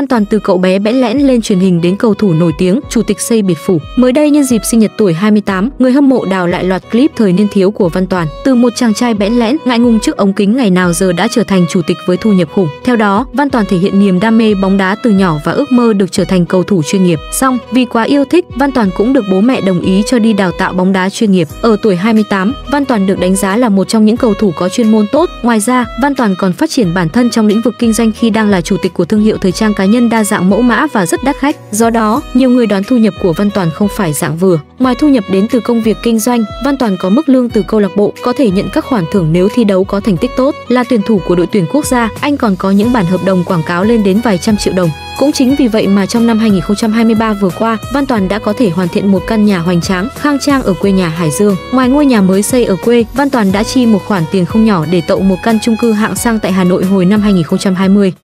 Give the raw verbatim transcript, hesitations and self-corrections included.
Văn Toàn từ cậu bé bẽn lẽn lên truyền hình đến cầu thủ nổi tiếng, chủ tịch xây biệt phủ. Mới đây nhân dịp sinh nhật tuổi hai mươi tám, người hâm mộ đào lại loạt clip thời niên thiếu của Văn Toàn. Từ một chàng trai bẽn lẽn, ngại ngùng trước ống kính ngày nào giờ đã trở thành chủ tịch với thu nhập khủng. Theo đó, Văn Toàn thể hiện niềm đam mê bóng đá từ nhỏ và ước mơ được trở thành cầu thủ chuyên nghiệp. Song, vì quá yêu thích, Văn Toàn cũng được bố mẹ đồng ý cho đi đào tạo bóng đá chuyên nghiệp. Ở tuổi hai mươi tám, Văn Toàn được đánh giá là một trong những cầu thủ có chuyên môn tốt. Ngoài ra, Văn Toàn còn phát triển bản thân trong lĩnh vực kinh doanh khi đang là chủ tịch của thương hiệu thời trang cá nhân đa dạng mẫu mã và rất đắt khách. Do đó, nhiều người đoán thu nhập của Văn Toàn không phải dạng vừa. Ngoài thu nhập đến từ công việc kinh doanh, Văn Toàn có mức lương từ câu lạc bộ, có thể nhận các khoản thưởng nếu thi đấu có thành tích tốt. Là tuyển thủ của đội tuyển quốc gia, anh còn có những bản hợp đồng quảng cáo lên đến vài trăm triệu đồng. Cũng chính vì vậy mà trong năm hai nghìn không trăm hai mươi ba vừa qua, Văn Toàn đã có thể hoàn thiện một căn nhà hoành tráng, khang trang ở quê nhà Hải Dương. Ngoài ngôi nhà mới xây ở quê, Văn Toàn đã chi một khoản tiền không nhỏ để tậu một căn chung cư hạng sang tại Hà Nội hồi năm hai nghìn không trăm hai mươi.